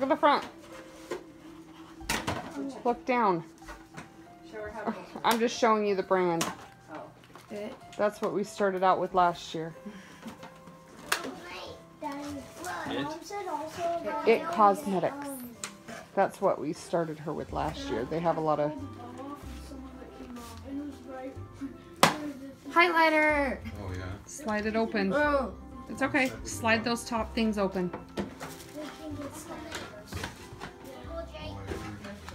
Look at the front. Look down. I'm just showing you the brand. Oh. That's what we started out with last year. It Cosmetics. That's what we started her with last year. They have a lot of highlighter. Oh yeah. Slide it open. Oh. It's okay. Slide those top things open.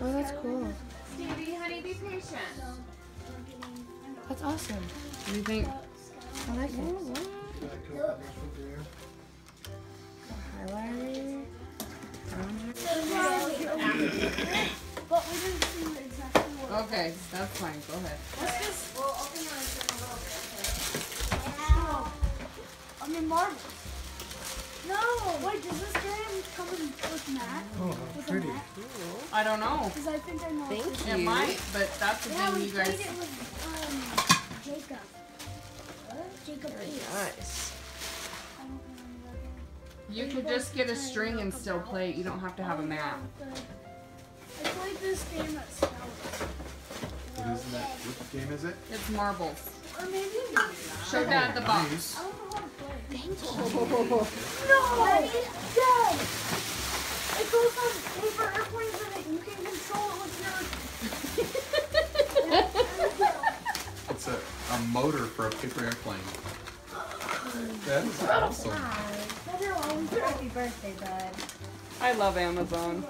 Oh, that's cool. Stevie, honey, be patient. That's awesome. What do you think? I like it. Highlighter. Okay, that's fine. Go ahead. What's this? We'll open yours in a little bit. I mean, Marvel. No, wait, does this brand come with matte? Oh, that's pretty. Cool. I don't know. Because I think I know. Thank you. It might, but that's the thing you guys. Yeah, we played it with Jacob. What? Jacob. Very nice. You could just get a string and still play it. You don't have to have a mat. I played this game at Southwest. What is that? Which game is it? It's marbles. Or maybe show Dad the box. I don't know how to play. Thank you. No! Dad! It goes on paper airplanes in it. You can control it with your... It's a motor for a paper airplane. That is awesome. Happy birthday, Dad. I love Amazon.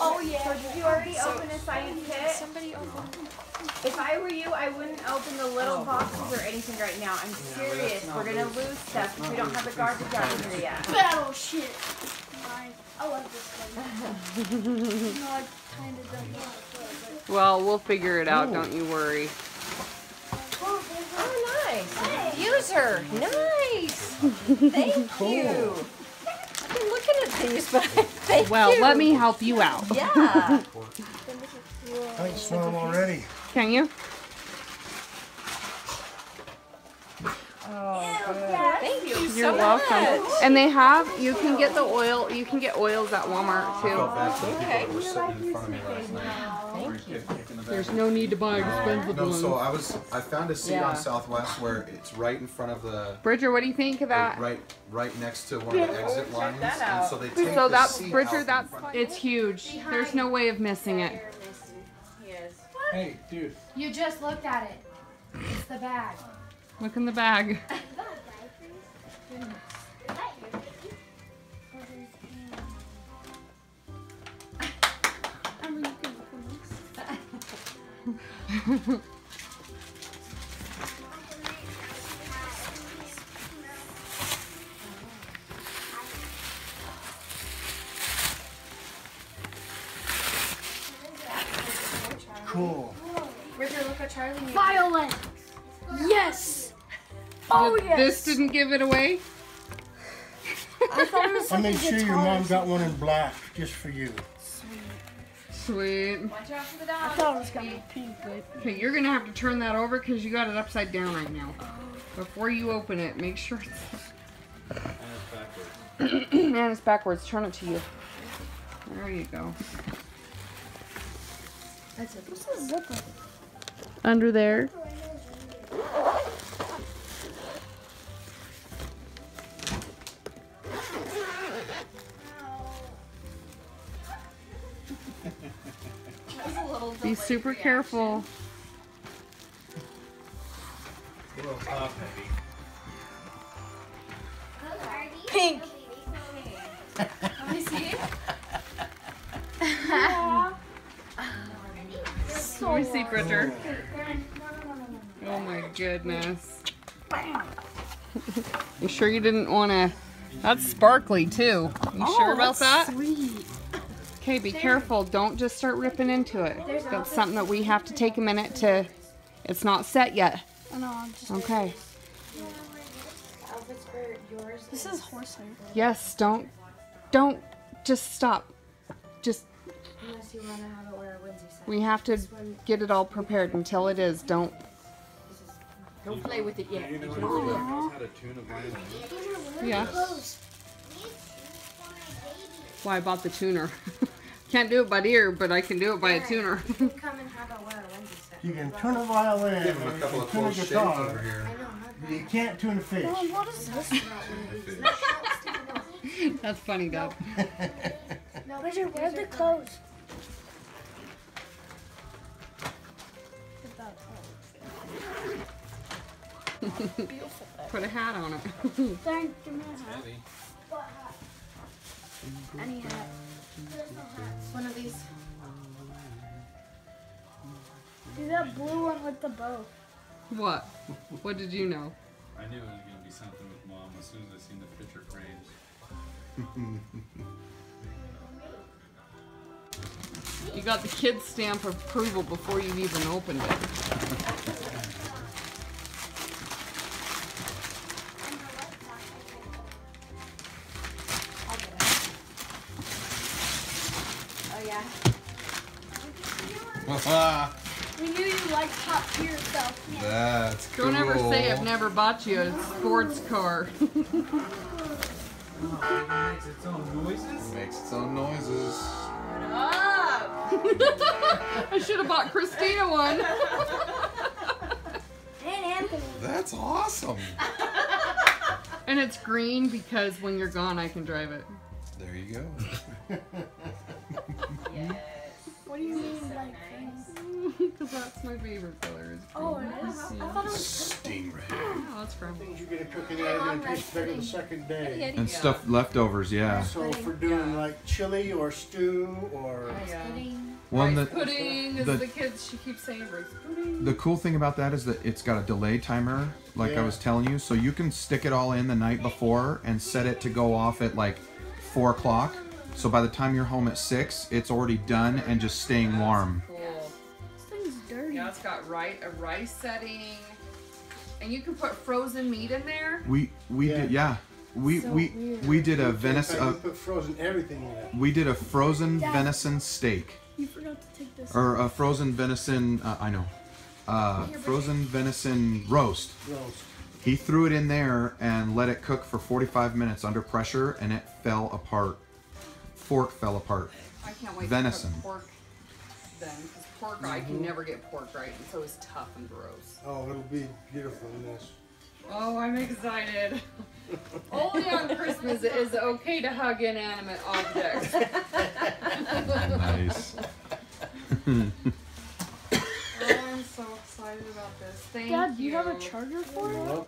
Oh yeah, did you already open a science kit? Somebody open. If I were you, I wouldn't open the little boxes or anything right now. I'm serious. We're gonna lose stuff if we don't have the garbage out here yet. Battleship. I love this one. No, I kind of don't want it. Well, we'll figure it out. Ooh. Don't you worry. Oh, nice. User. Nice. Thank you. I've been looking at these, but thank you. Well, let me help you out. Yeah. I can smell them already. Can you? Oh, good. Thank you. You're so welcome. Much. And they have, you can get the oil, you can get oils at Walmart too. Okay. Thank you. There's no need to buy expensive ones. No, so I found a seat on Southwest where it's right in front of the... Bridger, what do you think of that? Right next to one of the exit lines. And so they take the seat out in front. It's huge. There's no way of missing it. Hey, dude. You just looked at it. It's the bag. Look in the bag. Cool. Bridger, look at Charlie Violet. Yes. Oh, yes. This didn't give it away? I thought it was something. I made sure your mom got one in black just for you. Sweet. Sweet. Watch out for the dog. I thought it was going to be pink. Okay, you're going to have to turn that over because you got it upside down right now. Before you open it, make sure it's... And it's backwards. And it's backwards. Turn it to you. There you go. That's it. What's the zipper? Under there. Be super careful. A little top heavy. Pink. Let me see. Let me see, Bridger. Oh my goodness. You sure you didn't want to? That's sparkly too. You sure about that? Sweet. Okay, be careful. Don't just start ripping into it. That's something that we have to take a minute to... It's not set yet. Okay. This is horse hair. Yes, don't just stop. Just... We have to get it all prepared until it is. Don't play with it yet. Yeah. why I bought the tuner. Can't do it by ear, but I can do it by a tuner. You can come and have a violin set. You can tune a violin, give him a couple of cool shakes over here. You can't tune a fish. Mom, what is this? That's funny, Doc. No, Bridger, where's the clothes? Beautiful. Put a hat on it. Thank you, man. What hat? Any hat. There's no hats. One of these. Do that blue one with the bow. What? What did you know? I knew it was going to be something with Mom as soon as I seen the picture frames. You got the kid's stamp of approval before you even opened it. We knew you liked pop to yourself. Yeah. That's cool. Don't ever say I've never bought you a sports car. Oh, it makes its own noises. It makes its own noises. Shut up! I should have bought Christina one. And Anthony. That's awesome. And it's green because when you're gone, I can drive it. There you go. Yeah. What do you mean, like? Because that's my favorite color. Is oh, it is? Yeah. I thought it was stingray. Oh, that's probably. Things you get a cooking out tastes better the second day. And stuff leftovers, yeah. So for doing like chili or stew or rice pudding. One rice pudding is the kids. She keeps saying rice pudding. The cool thing about that is that it's got a delay timer, like I was telling you, so you can stick it all in the night before and set it to go off at like 4 o'clock. So by the time you're home at 6, it's already done and just staying warm. Cool. This thing's dirty. Now it's got a rice setting, and you can put frozen meat in there. We did a frozen venison steak. You forgot to take this. Or a frozen venison. I know. Frozen venison roast. He threw it in there and let it cook for 45 minutes under pressure, and it fell apart. Fork fell apart. I can't wait venison. To cook pork then, because pork, I can never get pork right, and so it's tough and gross. Oh, it'll be beautiful in this. Oh, I'm excited. Only on Christmas it is okay to hug inanimate objects. Nice. Oh, I'm so excited about this. Thank you. Dad, do you have a charger for it?